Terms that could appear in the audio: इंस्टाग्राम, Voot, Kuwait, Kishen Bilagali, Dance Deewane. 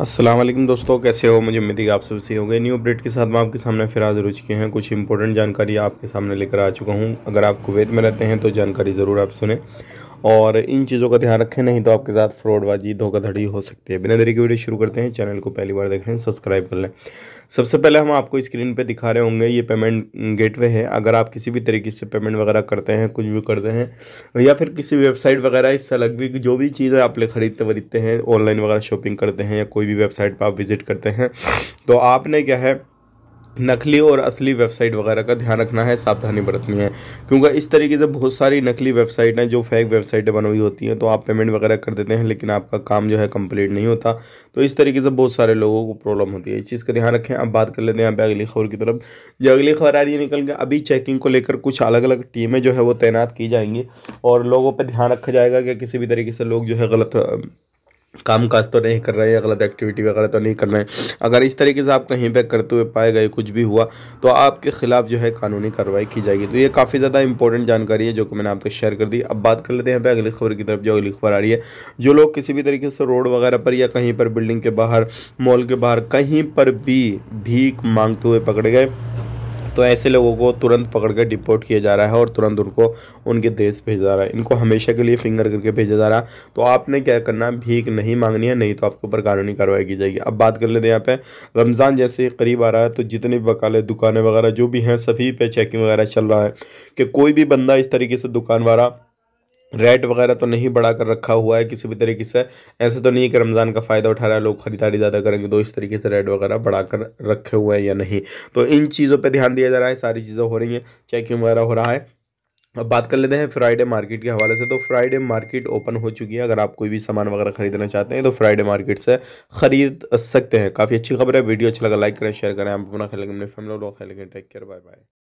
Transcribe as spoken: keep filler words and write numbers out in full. अस्सलाम वालेकुम दोस्तों, कैसे हो? मुझे उम्मीद है कि आप सब सही हो गए। न्यू अपडेट के साथ मैं आपके सामने फिर हाजिर हो चुके हैं। कुछ इंपॉर्टेंट जानकारी आपके सामने लेकर आ चुका हूं। अगर आप कुवैत में रहते हैं तो जानकारी ज़रूर आप सुने और इन चीज़ों का ध्यान रखें, नहीं तो आपके साथ फ्रॉडबाजी, धोखाधड़ी हो सकती है। बिना देरी के वीडियो शुरू करते हैं। चैनल को पहली बार देख रहे हैं, सब्सक्राइब कर लें। सबसे पहले हम आपको स्क्रीन पे दिखा रहे होंगे, ये पेमेंट गेटवे है। अगर आप किसी भी तरीके से पेमेंट वगैरह करते हैं, कुछ भी करते हैं, या फिर किसी वेबसाइट वगैरह इससे अलग भी जो भी चीज़ें आप ले खरीदते वरीदते हैं, ऑनलाइन वगैरह शॉपिंग करते हैं, या कोई भी वेबसाइट पर आप विजिट करते हैं, तो आपने क्या है नकली और असली वेबसाइट वगैरह का ध्यान रखना है, सावधानी बरतनी है। क्योंकि इस तरीके से बहुत सारी नकली वेबसाइट हैं जो फेक वेबसाइटें बनी हुई होती हैं, तो आप पेमेंट वगैरह कर देते हैं लेकिन आपका काम जो है कंप्लीट नहीं होता। तो इस तरीके से बहुत सारे लोगों को प्रॉब्लम होती है, इस चीज़ का ध्यान रखें। अब बात कर लेते हैं यहाँ पर अगली खबर की तरफ। जो अगली खबर आ रही है निकल के, अभी चेकिंग को लेकर कुछ अलग अलग टीमें जो है वो तैनात की जाएंगी और लोगों पर ध्यान रखा जाएगा कि किसी भी तरीके से लोग जो है गलत काम काज तो नहीं कर रहे हैं या गलत एक्टिविटी वगैरह तो नहीं कर रहे हैं। अगर इस तरीके से आप कहीं पे करते हुए पाए गए, कुछ भी हुआ, तो आपके ख़िलाफ़ जो है कानूनी कार्रवाई की जाएगी। तो ये काफ़ी ज़्यादा इंपॉर्टेंट जानकारी है जो कि मैंने आपको शेयर कर दी। अब बात कर लेते हैं अगली खबर की तरफ। जो अगली खबर आ रही है, जो लोग किसी भी तरीके से रोड वगैरह पर या कहीं पर बिल्डिंग के बाहर, मॉल के बाहर, कहीं पर भी भीख मांगते हुए पकड़े गए, तो ऐसे लोगों को तुरंत पकड़ कर डिपोर्ट किया जा रहा है और तुरंत उनको उनके देश भेजा जा रहा है। इनको हमेशा के लिए फिंगर करके भेजा जा रहा है। तो आपने क्या करना, भीख नहीं मांगनी है, नहीं तो आपके ऊपर कानूनी कार्रवाई की जाएगी। अब बात कर लेते हैं यहाँ पे, रमज़ान जैसे करीब आ रहा है तो जितने भी बकाले दुकानें वगैरह जो भी हैं, सभी पे चेकिंग वगैरह चल रहा है कि कोई भी बंदा इस तरीके से दुकान वाला रेट वगैरह तो नहीं बढ़ा कर रखा हुआ है किसी भी तरीके से। ऐसे तो नहीं कि रमज़ान का फ़ायदा उठा रहा है, लोग खरीदारी ज़्यादा करेंगे तो इस तरीके से रेट वगैरह बढ़ा कर रखे हुए हैं या नहीं, तो इन चीज़ों पे ध्यान दिया जा रहा है। सारी चीज़ें हो रही हैं, चेकिंग वगैरह हो रहा है। अब बात कर लेते हैं फ्राइडे मार्केट के हवाले से। तो फ्राइडे मार्केट ओपन हो चुकी है। अगर आप कोई भी सामान वगैरह खरीदना चाहते हैं तो फ्राइडे मार्केट से खरीद सकते हैं। काफ़ी अच्छी खबर है। वीडियो अच्छा लगा लाइक करें, शेयर करें। आप अपना ख्याल रखें, अपने फैमिली को ख्याल रखें। Take care, bye bye.